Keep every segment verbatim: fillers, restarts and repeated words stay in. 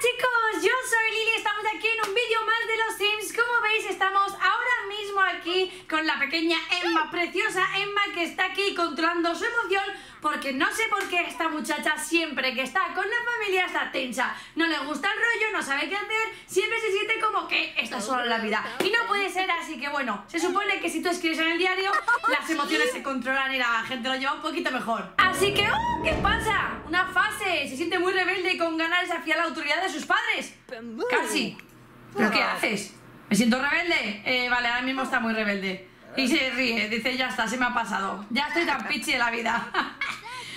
Chicos, yo soy Lili, estamos aquí en un vídeo más de los Sims. Como veis, estamos ahora mismo aquí con la pequeña Emma, preciosa Emma, que está aquí controlando su emoción, porque no sé por qué esta muchacha siempre que está con la familia está tensa, no le gusta el rollo, no sabe qué hacer, siempre se siente como que está sola en la vida y no puede ser así. Que bueno, se supone que si tú escribes en el diario, las emociones se controlan y la gente lo lleva un poquito mejor. Así que, oh, ¿qué pasa? Una fase, se siente muy rebelde y con ganas de desafiar la autoridad de sus padres. Casi. ¿Pero qué haces? ¿Me siento rebelde? Eh, vale, ahora mismo está muy rebelde. Y se ríe, dice, ya está, se me ha pasado. Ya estoy tan pichi de la vida.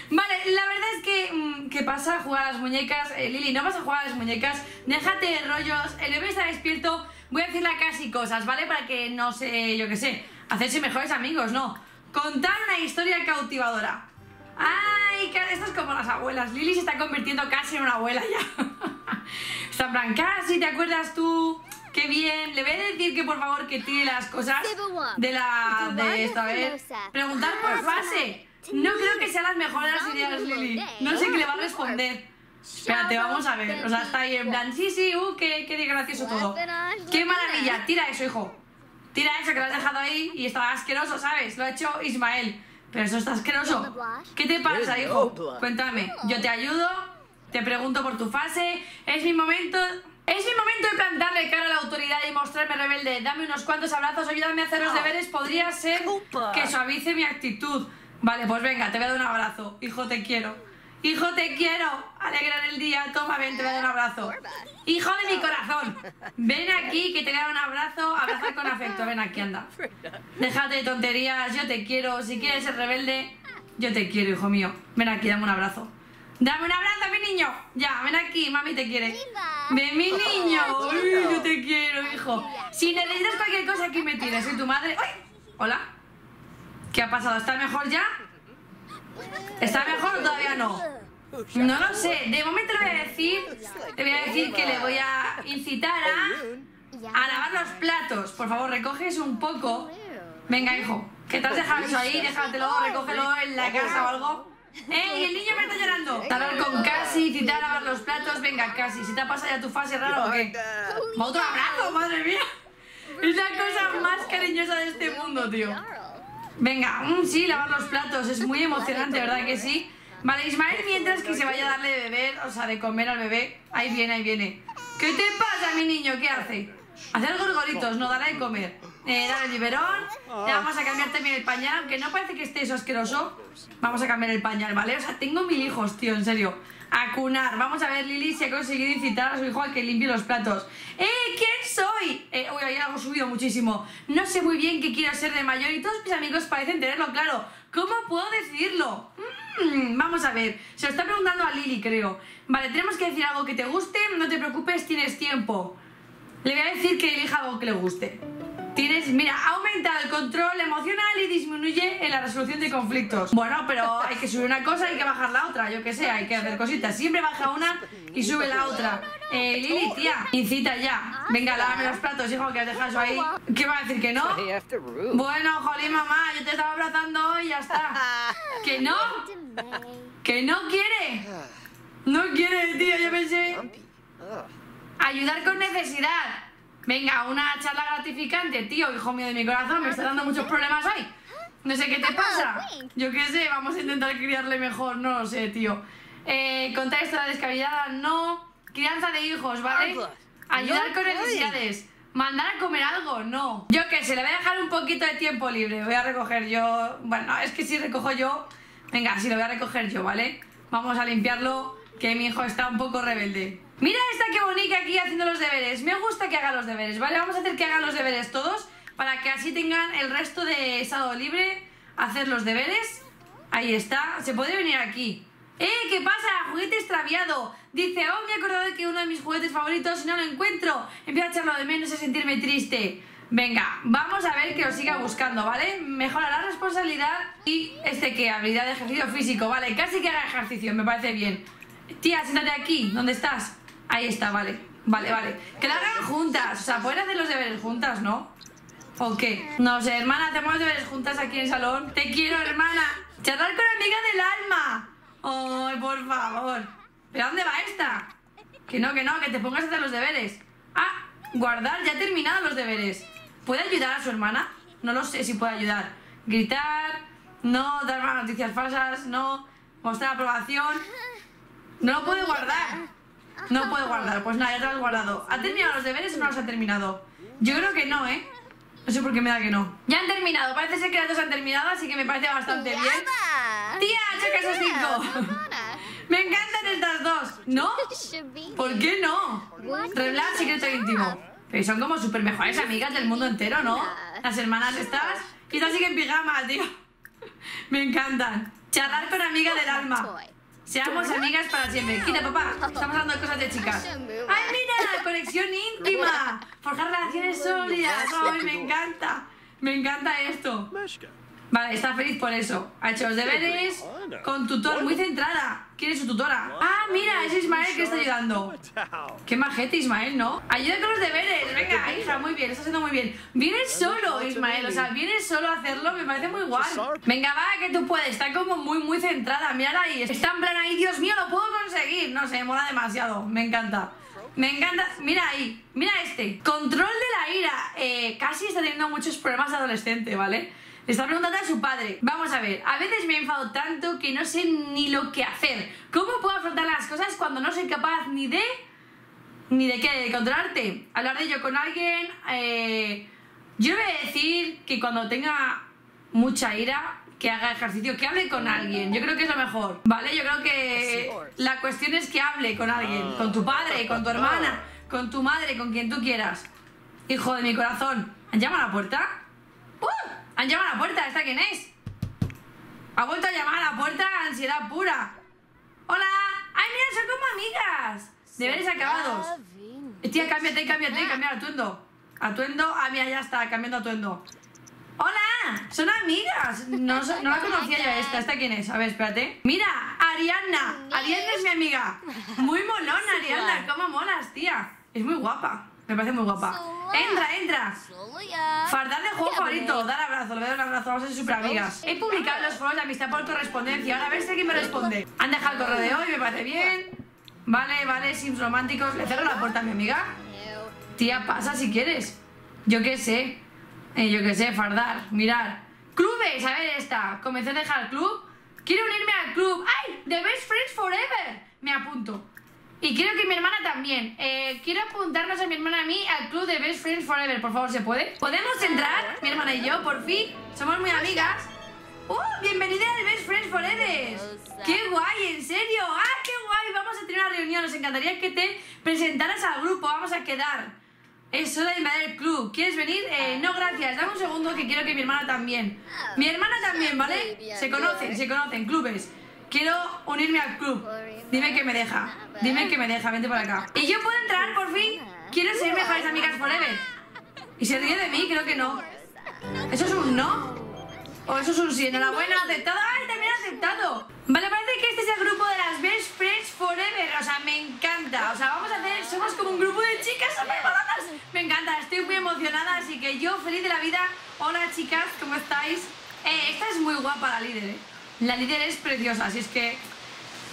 Vale, la verdad es que, ¿qué pasa? Jugar a las muñecas. Eh, Lili, no vas a jugar a las muñecas. Déjate de rollos, el bebé está despierto. Voy a decirle a Cassie cosas, ¿vale? Para que, no sé, yo qué sé, hacerse mejores amigos, ¿no? Contar una historia cautivadora. Ay, esto es como las abuelas. Lili se está convirtiendo casi en una abuela ya. Está en plan, casi, ¿te acuerdas tú? Qué bien. Le voy a decir que por favor que tire las cosas de la de esta vez. Preguntar por fase. No creo que sean las mejores ideas, Lili. No sé qué le va a responder. Espérate, vamos a ver. O sea, está ahí en plan, sí, sí, uh, qué, qué gracioso todo. Qué maravilla. Tira eso, hijo. Tira eso que lo has dejado ahí y estaba asqueroso, ¿sabes? Lo ha hecho Ismael. Pero eso está asqueroso. ¿Qué te pasa, hijo? Cuéntame. Yo te ayudo, te pregunto por tu fase. Es mi momento. Es mi momento de plantarle cara a la autoridad y mostrarme rebelde. Dame unos cuantos abrazos, ayúdame a hacer los deberes. Podría ser que suavice mi actitud. Vale, pues venga, te voy a dar un abrazo. Hijo, te quiero. Hijo, te quiero. Alegrar el día. Toma, ven, te voy a dar un abrazo. Hijo de mi corazón. Ven aquí, que te voy a dar un abrazo. Abraza con afecto. Ven aquí, anda. Déjate de tonterías. Yo te quiero. Si quieres ser rebelde, yo te quiero, hijo mío. Ven aquí, dame un abrazo. Dame un abrazo, mi niño. Ya, ven aquí, mami te quiere. Ven, mi niño. Uy, yo te quiero, hijo. Si necesitas cualquier cosa, aquí me tienes. Soy tu madre. ¡Ay! Hola. ¿Qué ha pasado? ¿Está mejor ya? ¿Está mejor o todavía no? No lo sé. De momento le voy a decir, le voy a decir que le voy a incitar a, a lavar los platos. Por favor, recoges un poco. Venga, hijo. ¿Qué te has dejado eso ahí? Déjatelo, recógelo en la casa o algo. ¡Ey! ¡El niño me está llorando! Hablar con Cassie, citar a lavar los platos. Venga, Cassie, si te ha pasado ya tu fase, raro o qué. ¡Otro abrazo, madre mía! Es la cosa más cariñosa de este mundo, tío. Venga, mmm, sí, lavar los platos. Es muy emocionante, ¿verdad que sí? Vale, Ismael, mientras que se vaya a darle de beber, o sea, de comer al bebé. Ahí viene, ahí viene. ¿Qué te pasa, mi niño? ¿Qué hace? Hacer gorgoritos, no, darle de comer. Eh, dale el biberón. Ya vamos a cambiar también el pañal, aunque no parece que esté eso asqueroso. Vamos a cambiar el pañal, ¿vale? O sea, tengo mil hijos, tío, en serio. A cunar. Vamos a ver, Lili, si ha conseguido incitar a su hijo a que limpie los platos. ¡Eh! ¿Quién soy? Eh, uy, ahí algo subido muchísimo. No sé muy bien qué quiero ser de mayor y todos mis amigos parecen tenerlo claro. ¿Cómo puedo decidirlo? Mm, vamos a ver. Se lo está preguntando a Lili, creo. Vale, tenemos que decir algo que te guste. No te preocupes, tienes tiempo. Le voy a decir que elija algo que le guste. Tienes, mira, ha aumentado el control emocional y disminuye en la resolución de conflictos. Bueno, pero hay que subir una cosa y hay que bajar la otra, yo qué sé, hay que hacer cositas. Siempre baja una y sube la otra. Eh, Lili, tía, incita ya. Venga, lávame los platos, hijo, que has dejado eso ahí. ¿Qué va a decir, que no? Bueno, jolín, mamá, yo te estaba abrazando hoy y ya está. ¿Que no? ¿Que no quiere? No quiere, tío, yo pensé. Ayudar con necesidad. Venga, una charla gratificante, tío, hijo mío de mi corazón, me está dando muchos problemas hoy. No sé qué te pasa. Yo qué sé, vamos a intentar criarle mejor, no lo sé, tío. Eh, contar historias descabelladas, no. Crianza de hijos, ¿vale? Ayudar con necesidades. Mandar a comer algo, no. Yo qué sé, le voy a dejar un poquito de tiempo libre. Voy a recoger yo. Bueno, es que si recojo yo. Venga, sí, lo voy a recoger yo, ¿vale? Vamos a limpiarlo, que mi hijo está un poco rebelde. Mira esta que bonita aquí haciendo los deberes. Me gusta que haga los deberes, ¿vale? Vamos a hacer que hagan los deberes todos para que así tengan el resto de sábado libre. Hacer los deberes. Ahí está. Se puede venir aquí. ¡Eh! ¿Qué pasa? Juguete extraviado. Dice, oh, me he acordado de que uno de mis juguetes favoritos no lo encuentro. Empiezo a echarlo de menos y a sentirme triste. Venga, vamos a ver que lo siga buscando, ¿vale? Mejora la responsabilidad y este que habilidad de ejercicio físico, ¿vale? Casi que haga ejercicio, me parece bien. Tía, siéntate aquí. ¿Dónde estás? Ahí está, vale, vale, vale. Que lo hagan juntas, o sea, pueden hacer los deberes juntas, ¿no? ¿O qué? No sé, hermana, hacemos los deberes juntas aquí en el salón. Te quiero, hermana. Charlar con amiga del alma. Ay, oh, por favor. ¿Pero dónde va esta? Que no, que no, que te pongas a hacer los deberes. Ah, guardar, ya he terminado los deberes. ¿Puede ayudar a su hermana? No lo sé si puede ayudar. Gritar, no dar más noticias falsas, no mostrar aprobación. No lo puede guardar. No puede guardar, pues nada, ya te lo has guardado. ¿Ha terminado los deberes o no los ha terminado? Yo creo que no, ¿eh? No sé por qué me da que no. Ya han terminado, parece ser que las dos han terminado, así que me parece bastante bien. ¡Tía, chocas a cinco! ¡Me encantan estas dos! ¿No? ¿Por qué no? Revelar secreto íntimo. Pero son como súper mejores amigas del mundo entero, ¿no? Las hermanas estas. Quizás siguen pijamas, tío. Me encantan. Charlar con amiga del alma. Seamos amigas para siempre. Quita, papá. Estamos hablando de cosas de chicas. ¡Ay, mira! Conexión íntima. Forjar relaciones sólidas. ¡Ay, me encanta! Me encanta esto. Vale, está feliz por eso. Ha hecho los deberes con tutor. Muy centrada. ¿Quién es su tutora? ¡Ah, mira! Es Ismael que está ayudando. ¡Qué majete, Ismael, ¿no? Ayuda con los deberes. Venga, hija, muy bien. Está haciendo muy bien. Vienes solo, Ismael. O sea, vienes solo a hacerlo. Me parece muy guay. Venga, va, que tú puedes. Está como muy, muy centrada. Mírala ahí. Está en plan ahí. Dios mío, lo puedo conseguir. No sé, mola demasiado. Me encanta. Me encanta, mira ahí, mira este. Control de la ira. eh, Cassie está teniendo muchos problemas de adolescente, ¿vale? Le está preguntando a su padre. Vamos a ver, a veces me enfado tanto que no sé ni lo que hacer. ¿Cómo puedo afrontar las cosas cuando no soy capaz ni de... ni de qué, de controlarte? Hablar de ello con alguien. eh, Yo voy a decir que cuando tenga mucha ira, que haga ejercicio, que hable con alguien. Yo creo que es lo mejor, ¿vale? Yo creo que la cuestión es que hable con alguien. Con tu padre, con tu hermana, con tu madre, con quien tú quieras. Hijo de mi corazón. ¿Han llamado a la puerta? ¡Uh! ¿Han llamado a la puerta? ¿Esta quién es? Ha vuelto a llamar a la puerta. Ansiedad pura. ¡Hola! ¡Ay, mira, son como amigas! Deberes acabados. Tía, cámbiate, cámbiate, cambia el atuendo. Atuendo, ah, mira, ya está, cambiando atuendo. ¡Hola! ¡Son amigas! No, no la conocía yo esta. ¿Esta quién es? A ver, espérate. ¡Mira! ¡Ariana! ¡Ariana es mi amiga! Muy molona, Ariana. ¡Cómo molas, tía! Es muy guapa. Me parece muy guapa. ¡Entra, entra! Fardar de juego favorito. Dar abrazo. Le voy a dar un abrazo. Vamos a ser súper amigas. He publicado los foros de amistad por correspondencia. Ahora a ver si alguien me responde. Han dejado el correo de hoy. Me parece bien. Vale, vale. Sims románticos. Le cerro la puerta a mi amiga. Tía, pasa si quieres. Yo qué sé. Eh, yo qué sé, fardar, mirar. Clubes, a ver esta. Comencé a dejar el club. Quiero unirme al club. ¡Ay! The Best Friends Forever. Me apunto. Y creo que mi hermana también. Eh, quiero apuntarnos a mi hermana y a mí al club de Best Friends Forever. Por favor, ¿se puede? ¿Podemos entrar? Mi hermana y yo, por fin. Somos muy amigas. ¡Uh! ¡Bienvenida al Best Friends Forever! ¡Qué guay! ¡En serio! ¡Ah, qué guay! Vamos a tener una reunión. Nos encantaría que te presentaras al grupo. Vamos a quedar. Es hora de invadir el club. ¿Quieres venir? Eh, no, gracias. Dame un segundo que quiero que mi hermana también. Mi hermana también, ¿vale? Se conocen, se conocen. Clubes. Quiero unirme al club. Dime que me deja. Dime que me deja. Vente por acá. ¿Y yo puedo entrar, por fin? ¿Quieres ser mejores amigas forever? ¿Y se ríe de mí? Creo que no. ¿Eso es un no? ¿O eso es un sí? Enhorabuena, aceptado. ¡Ay, también aceptado! Vale, parece que este es el grupo de las Best Friends Forever. O sea, me encanta. O sea, vamos a hacer... Somos como un grupo de chicas súper baratas. Me encanta, estoy muy emocionada, así que yo feliz de la vida. Hola, chicas, ¿cómo estáis? Eh, esta es muy guapa, la líder, ¿eh? La líder es preciosa, así es que...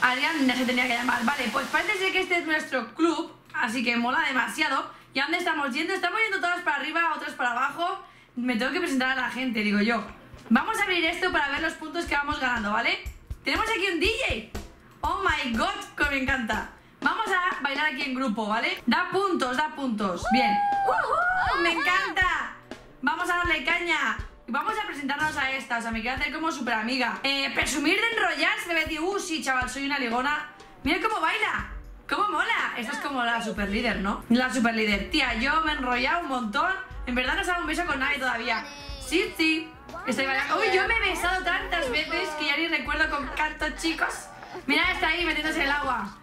Arianda se tenía que llamar. Vale, pues parece ser que este es nuestro club, así que mola demasiado. ¿Y a dónde estamos yendo? Estamos yendo todas para arriba, otras para abajo. Me tengo que presentar a la gente, digo yo. Vamos a abrir esto para ver los puntos que vamos ganando, ¿vale? Tenemos aquí un D J. Oh my god, que me encanta. Vamos a bailar aquí en grupo, ¿vale? Da puntos, da puntos. Bien. ¡Uh-huh! ¡Me encanta! Vamos a darle caña. Vamos a presentarnos a esta. O sea, me quiero hacer como súper amiga. Eh, presumir de enrollarse. Me voy a decir, uh, sí, chaval, soy una ligona. Mira cómo baila. Cómo mola. Esta es como la super líder, ¿no? La super líder. Tía, yo me he enrollado un montón. En verdad no salgo un beso con nadie todavía. Sí, sí. Estoy bailando. Uy, yo me he besado tantas veces que ya ni recuerdo con cuántos chicos. Mira, está ahí metiéndose en el agua.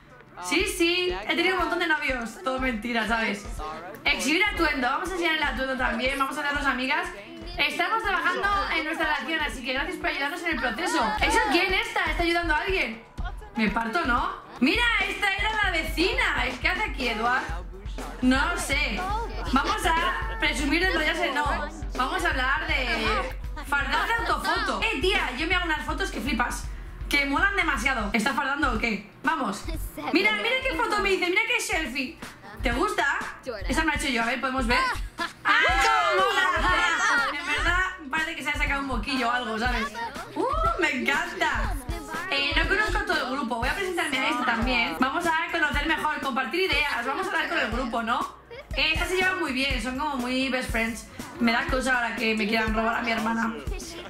Sí, sí, he tenido un montón de novios. Todo mentira, ¿sabes? Exhibir atuendo. Vamos a enseñar el atuendo también. Vamos a hacernos amigas. Estamos trabajando en nuestra relación, así que gracias por ayudarnos en el proceso. ¿Eso quién está? ¿Está ayudando a alguien? Me parto, ¿no? Mira, esta era la vecina. ¿Es que hace aquí, Eduard? No lo sé. Vamos a presumir de enrollarse, no. Vamos a hablar de... fardar de autofoto. Eh, tía, yo me hago unas fotos que flipas. Que molan demasiado. ¿Estás fardando o qué? Vamos. Mira, mira qué foto me dice. Mira qué selfie. ¿Te gusta? Esa me la he hecho yo. A ver, podemos ver. ¡Ah, cómo mola! En verdad, parece que se ha sacado un boquillo o algo, ¿sabes? ¡Uh, me encanta! Eh, no conozco a todo el grupo. Voy a presentarme a este también. Vamos a conocer mejor, compartir ideas. Vamos a hablar con el grupo, ¿no? Eh, estas se llevan muy bien. Son como muy best friends. Me da cosa ahora que me quieran robar a mi hermana.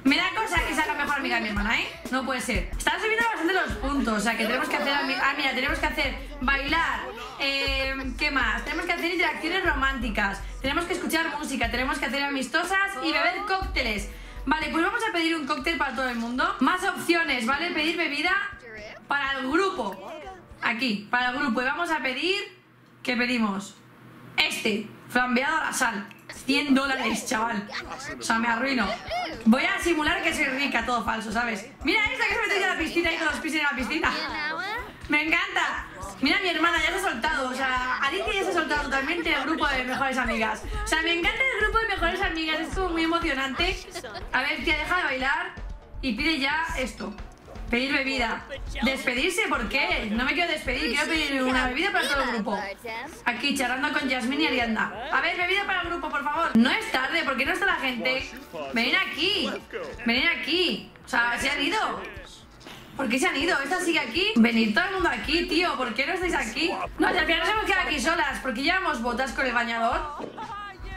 Me da cosa que sea la mejor amiga de mi hermana, ¿eh? No puede ser. Están subiendo bastante los puntos. O sea, que tenemos que hacer... Ah, mira, tenemos que hacer bailar. Eh, ¿Qué más? Tenemos que hacer interacciones románticas. Tenemos que escuchar música. Tenemos que hacer amistosas y beber cócteles. Vale, pues vamos a pedir un cóctel para todo el mundo. Más opciones, ¿vale? Pedir bebida para el grupo. Aquí, para el grupo. Y vamos a pedir... ¿Qué pedimos? Este, flambeado a la sal. cien dólares, chaval. O sea, me arruino. Voy a simular que soy rica, todo falso, ¿sabes? Mira esta que se metió en la piscina y con los pies en la piscina. ¡Me encanta! Mira, mi hermana ya se ha soltado. O sea, Alicia ya se ha soltado totalmente el grupo de mejores amigas. O sea, me encanta el grupo de mejores amigas. Es como muy emocionante. A ver, tía, deja de bailar y pide ya esto. Pedir bebida. ¿Despedirse? ¿Por qué? No me quiero despedir, quiero pedir una bebida para todo el grupo. Aquí, charlando con Yasmín y Arianda. A ver, bebida para el grupo, por favor. No es tarde, porque no está la gente. Venid aquí. Venid aquí. O sea, se han ido. ¿Por qué se han ido? ¿Esta sigue aquí? Venid todo el mundo aquí, tío. ¿Por qué no estáis aquí? No, al final nos hemos quedado aquí solas. ¿Por qué llevamos botas con el bañador?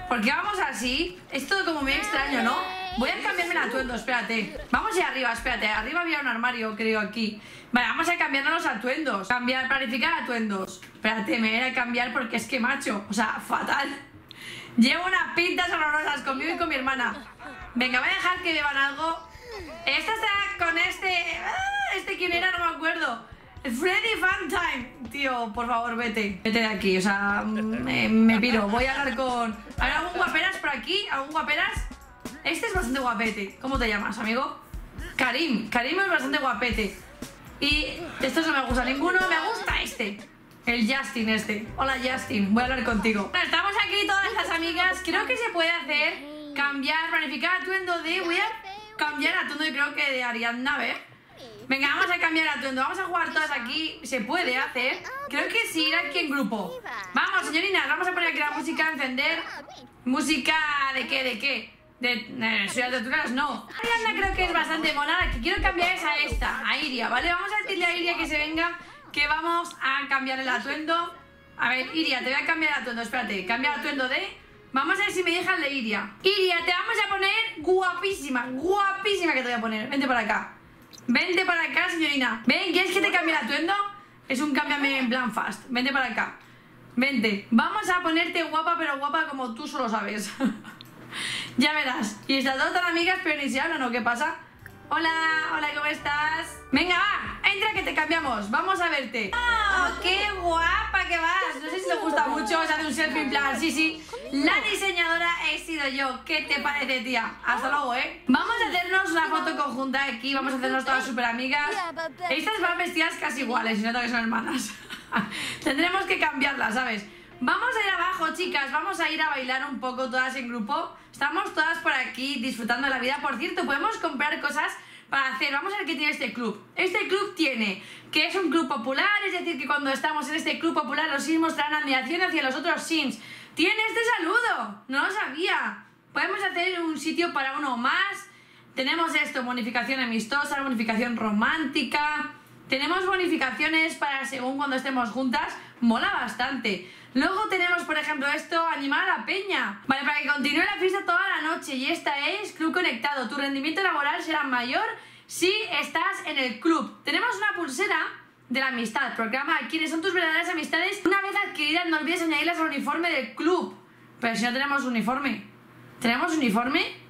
¿Por qué vamos así? Es todo como muy extraño, ¿no? Voy a cambiarme el atuendo, espérate. Vamos allá arriba, espérate. Arriba había un armario, creo, aquí. Vale, vamos a cambiarnos los atuendos. Cambiar, planificar atuendos. Espérate, me voy a cambiar porque es que macho. O sea, fatal. Llevo unas pintas horrorosas conmigo y con mi hermana. Venga, voy a dejar que beban algo. Esta está con este... Ah, este quién era, no me acuerdo. Freddy Funtime. Tío, por favor, vete. Vete de aquí, o sea, me, me piro. Voy a hablar con... A ver, ¿algún guaperas por aquí? ¿Algún guaperas? Este es bastante guapete. ¿Cómo te llamas, amigo? Karim. Karim es bastante guapete. Y estos no me gusta ninguno. Me gusta este. El Justin este. Hola, Justin. Voy a hablar contigo. Bueno, estamos aquí todas las amigas. Creo que se puede hacer cambiar, planificar atuendo de... Voy a cambiar atuendo y creo que de Ariana, a ver. Venga, vamos a cambiar atuendo. Vamos a jugar todas aquí. Se puede hacer. Creo que sí, ir aquí en grupo. Vamos, señorinas. Vamos a poner aquí la música, encender. Música de qué, de qué. De, de, de, de tortugas, no. Arianda creo que es bastante mola. Que quiero cambiar es a esta, a Iria, ¿vale? Vamos a decirle a Iria que se venga, que vamos a cambiar el atuendo. A ver, Iria, te voy a cambiar el atuendo, espérate. Cambia el atuendo de... Vamos a ver si me dejas de Iria. Iria, te vamos a poner guapísima, guapísima que te voy a poner. Vente para acá. Vente para acá, señorina. Ven, ¿quieres que te cambie el atuendo? Es un cambio en plan fast. Vente para acá. Vente. Vamos a ponerte guapa, pero guapa como tú solo sabes. Ya verás. Y estas dos tan amigas, pero ni se hablan, ¿no? ¿Qué pasa? Hola, hola, ¿cómo estás? Venga, va, entra que te cambiamos. Vamos a verte. ¡Oh, qué guapa que vas! No sé si te gusta mucho. Se hace un selfie en plan, sí, sí. La diseñadora he sido yo. ¿Qué te parece, tía? Hasta luego, ¿eh? Vamos a hacernos una foto conjunta aquí. Vamos a hacernos todas súper amigas. Estas van vestidas casi iguales, y noto que son hermanas. Tendremos que cambiarlas, ¿sabes? Vamos a ir abajo, chicas. Vamos a ir a bailar un poco todas en grupo. Estamos todas por aquí disfrutando de la vida. Por cierto, podemos comprar cosas para hacer. Vamos a ver qué tiene este club. Este club tiene que es un club popular. Es decir, que cuando estamos en este club popular los sims mostrarán admiración hacia los otros sims. Tiene este saludo. No lo sabía. Podemos hacer un sitio para uno más. Tenemos esto, bonificación amistosa, bonificación romántica. Tenemos bonificaciones para según cuando estemos juntas. Mola bastante. Luego tenemos, por ejemplo, esto, animar a la peña. Vale, para que continúe la fiesta toda la noche. Y esta es Club Conectado. Tu rendimiento laboral será mayor si estás en el club. Tenemos una pulsera de la amistad. Programa quiénes son tus verdaderas amistades. Una vez adquiridas, no olvides añadirlas al uniforme del club. Pero si no tenemos uniforme. ¿Tenemos uniforme?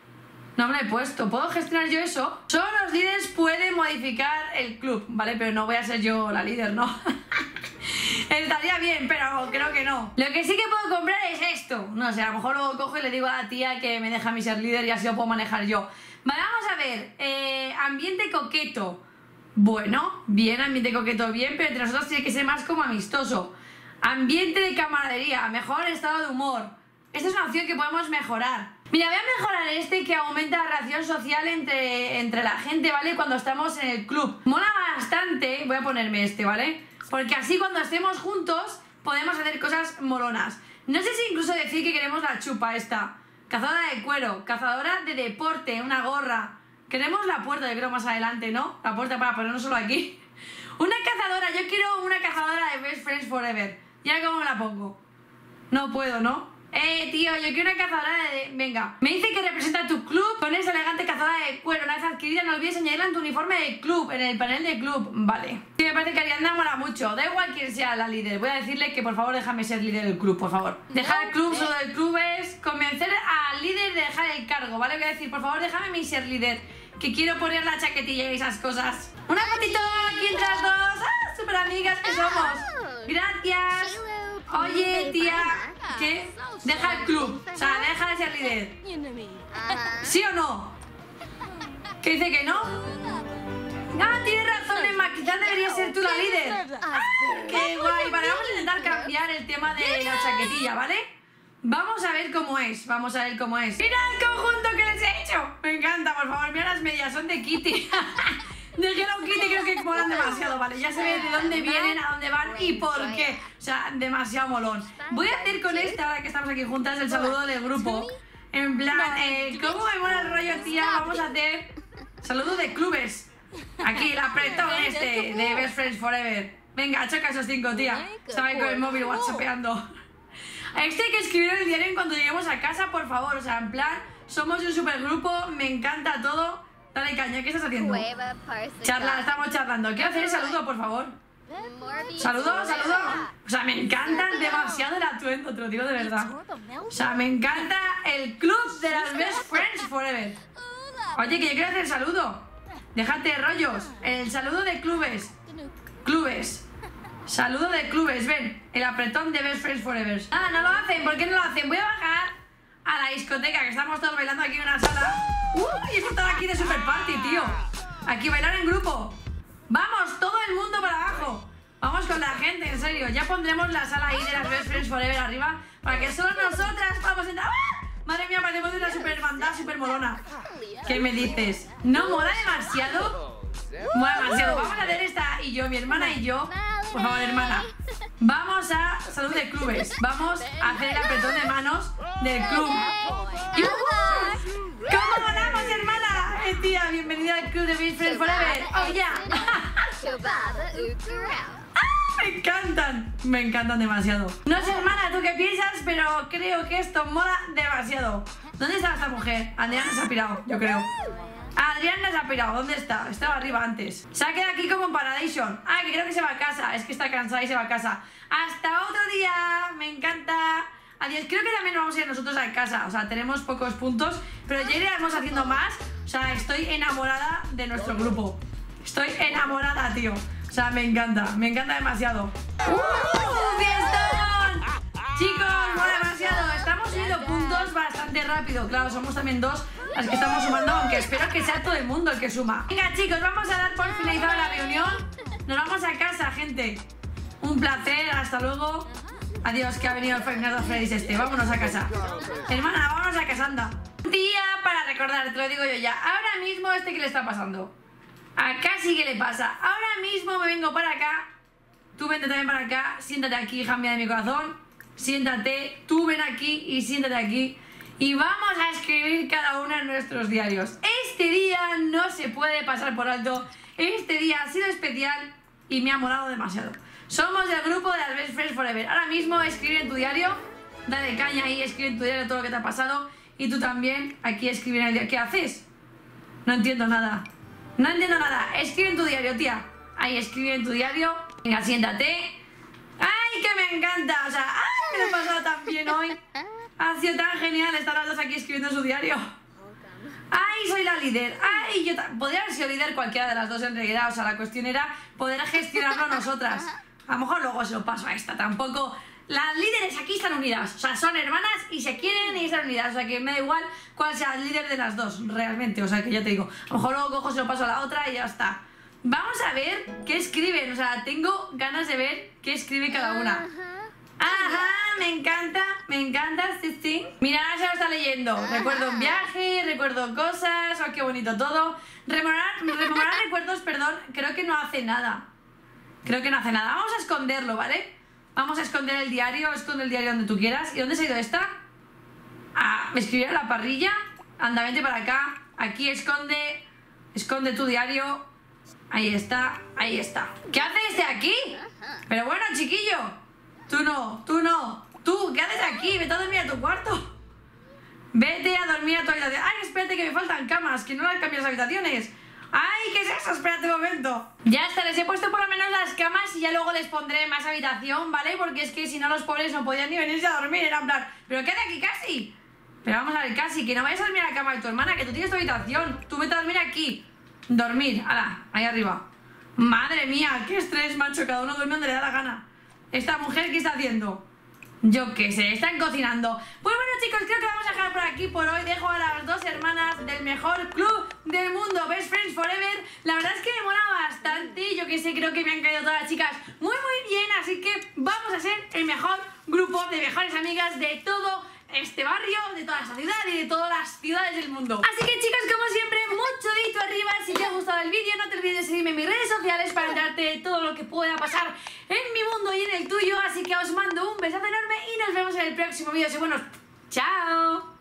No me lo he puesto. ¿Puedo gestionar yo eso? Solo los líderes pueden modificar el club. Vale, pero no voy a ser yo la líder, ¿no? Estaría bien, pero creo que no. Lo que sí que puedo comprar es esto. No sé, a lo mejor luego cojo y le digo a la tía que me deja a mí ser líder y así lo puedo manejar yo. Vale, vamos a ver. Eh, ambiente coqueto. Bueno, bien, ambiente coqueto, bien, pero entre nosotros tiene que ser más como amistoso. Ambiente de camaradería, mejor estado de humor. Esta es una opción que podemos mejorar. Mira, voy a mejorar este que aumenta la relación social entre, entre la gente, ¿vale? Cuando estamos en el club. Mola bastante, voy a ponerme este, ¿vale? Porque así cuando estemos juntos podemos hacer cosas molonas. No sé si incluso decir que queremos la chupa esta. Cazadora de cuero, cazadora de deporte, una gorra. Queremos la puerta, yo creo, más adelante, ¿no? La puerta para ponernos solo aquí. Una cazadora, yo quiero una cazadora de Best Friends Forever. Ya cómo me la pongo. No puedo, ¿no? Eh, tío, yo quiero una cazadora de... Venga. Me dice que representa tu club con esa elegante cazadora de cuero. Una vez adquirida, no olvides añadirla en tu uniforme de club, en el panel de club. Vale. Sí, me parece que Arianda mola mucho. Da igual quién sea la líder. Voy a decirle que, por favor, déjame ser líder del club, por favor. Dejar el club, solo del club es convencer al líder de dejar el cargo, ¿vale? Voy a decir, por favor, déjame mi ser líder, que quiero poner la chaquetilla y esas cosas. Una fotito aquí entre las dos. ¡Ah, súper amigas que somos! Gracias. Oye, tía, ¿qué? Deja el club, o sea, deja de ser líder. ¿Sí o no? ¿Qué dice que no? Ah, tienes razón, Emma, quizás deberías ser tú la líder. Ah, ¡qué guay! Vale, vamos a intentar cambiar el tema de la chaquetilla, ¿vale? Vamos a ver cómo es, vamos a ver cómo es. ¡Mira el conjunto que les he hecho! Me encanta, por favor, mira las medias, son de Kitty. De Hello Kitty creo que molan demasiado, vale, ya se ve de dónde vienen, a dónde van y por qué. O sea, demasiado molón. Voy a hacer con esta, ahora que estamos aquí juntas, el saludo del grupo. En plan, eh, ¿cómo me mola el rollo, tía? Vamos a hacer saludo de clubes. Aquí, el apretón este, de Best Friends Forever. Venga, choca esos cinco, tía. Estaba con el móvil whatsappeando. Este hay que escribir el diario en cuanto lleguemos a casa, por favor. O sea, en plan, somos un supergrupo, me encanta todo. Dale caña, ¿qué estás haciendo? Charla, estamos charlando. Quiero hacer el saludo, por favor. Saludo, saludo. O sea, me encanta demasiado el atuendo, te lo digo de verdad. O sea, me encanta el club de las Best Friends Forever. Oye, que yo quiero hacer el saludo. Déjate rollos. El saludo de clubes. Clubes. Saludo de clubes, ven. El apretón de Best Friends Forever. Ah, no lo hacen, ¿por qué no lo hacen? Voy a bajar a la discoteca, que estamos todos bailando aquí en una sala. ¡Uy! Esto estaba aquí de super party, tío. Aquí bailar en grupo. ¡Vamos! Todo el mundo para abajo. Vamos con la gente, en serio. Ya pondremos la sala ahí de las Best Friends Forever arriba para que solo nosotras podamos entrar. ¡Ah! Madre mía, parecemos de una super banda, super molona. ¿Qué me dices? ¿No mola demasiado? Mola demasiado. Vamos a hacer esta y yo, mi hermana y yo. Por favor, hermana. Vamos a salud de clubes. Vamos a hacer el apretón de manos del club. ¡Yuhu! ¿Cómo ganamos, hermana? Eh, tía, bienvenida al club de Best Friends Forever. ¡Oh, yeah! ¡Ah, me encantan! Me encantan demasiado. No sé, hermana, tú qué piensas, pero creo que esto mola demasiado. ¿Dónde estaba esta mujer? Adriana se ha pirado, yo creo. Adriana se ha pirado, ¿dónde está? Estaba arriba antes. Se ha quedado aquí como en Paradison. Ah, que creo que se va a casa. Es que está cansada y se va a casa. ¡Hasta otro día! ¡Me encanta! Adiós, creo que también nos vamos a ir nosotros a casa. O sea, tenemos pocos puntos, pero ya iremos haciendo más. O sea, estoy enamorada de nuestro grupo. Estoy enamorada, tío. O sea, me encanta, me encanta demasiado. ¡Uh! ¡Fiestón! Chicos, mola demasiado. Estamos subiendo puntos bastante rápido. Claro, somos también dos las que estamos sumando, aunque espero que sea todo el mundo el que suma. Venga, chicos, vamos a dar por finalizada la reunión. Nos vamos a casa, gente. Un placer, hasta luego. Adiós, que ha venido el Fernando Freddy este. Vámonos a casa. Hermana, vámonos a casa, anda. Un día para recordar, te lo digo yo ya. Ahora mismo, ¿este qué le está pasando? A Cassie, ¿qué le pasa? Ahora mismo me vengo para acá. Tú vente también para acá. Siéntate aquí, hija mía de mi corazón. Siéntate. Tú ven aquí y siéntate aquí. Y vamos a escribir cada uno en nuestros diarios. Este día no se puede pasar por alto. Este día ha sido especial y me ha molado demasiado. Somos del grupo de las Best Friends Forever. Ahora mismo escribir en tu diario. Dale caña ahí, escribe en tu diario todo lo que te ha pasado. Y tú también aquí escribir en el diario. ¿Qué haces? No entiendo nada. No entiendo nada. Escribe en tu diario, tía. Ahí, escribe en tu diario. Venga, siéntate. ¡Ay, que me encanta! O sea, ¡ay, me lo he pasado tan bien hoy! Ha sido tan genial estar las dos aquí escribiendo en su diario. ¡Ay, soy la líder! ¡Ay, yo podría haber sido líder cualquiera de las dos en realidad! O sea, la cuestión era poder gestionarlo nosotras. A lo mejor luego se lo paso a esta, tampoco. Las líderes aquí están unidas, o sea, son hermanas y se quieren y están unidas, o sea, que me da igual cuál sea el líder de las dos, realmente, o sea, que ya te digo, a lo mejor luego cojo, se lo paso a la otra y ya está. Vamos a ver qué escriben, o sea, tengo ganas de ver qué escribe cada una. Ajá, me encanta, me encanta, sí, sí. Mira, ahora se lo está leyendo. leyendo. Ajá. Recuerdo un viaje, recuerdo cosas, oh, qué bonito todo. Rememorar, rememorar recuerdos, perdón, creo que no hace nada. Creo que no hace nada. Vamos a esconderlo, ¿vale? Vamos a esconder el diario, esconde el diario donde tú quieras. ¿Y dónde se ha ido esta? Ah, me escribí a la parrilla. Anda, vente para acá. Aquí esconde, esconde tu diario. Ahí está, ahí está. ¿Qué haces de aquí? Pero bueno, chiquillo. Tú no, tú no. Tú, ¿qué haces aquí? Vete a dormir a tu cuarto. Vete a dormir a tu habitación. Ay, espérate que me faltan camas, que no las cambias habitaciones. ¡Ay! ¿Qué es eso? Espérate un momento. Ya está, les he puesto por lo menos las camas y ya luego les pondré más habitación, ¿vale? Porque es que si no los pobres no podían ni venirse a dormir, era en plan... ¿Pero qué hace aquí, Cassie? Pero vamos a ver, Cassie, que no vayas a dormir a la cama de tu hermana, que tú tienes tu habitación. Tú vete a dormir aquí. Dormir, ala, ahí arriba. Madre mía, qué estrés, macho, cada uno duerme donde le da la gana. Esta mujer, ¿qué está haciendo? Yo qué sé, están cocinando. Pues bueno, chicos, creo que vamos a dejar por aquí por hoy. Dejo a las dos hermanas del mejor club del mundo, Best Friends Forever. La verdad es que me mola bastante. Yo qué sé, creo que me han caído todas las chicas muy muy bien. Así que vamos a ser el mejor grupo de mejores amigas de todo este barrio, de toda esta ciudad y de todas las ciudades del mundo. Así que chicos, como siempre, mucho dedito arriba. Si te ha gustado el vídeo, no te olvides de seguirme en mis redes sociales para enterarte de todo lo que pueda pasar en mi mundo y en el tuyo. Así que os mando un besazo enorme y nos vemos en el próximo vídeo. Así que bueno, chao.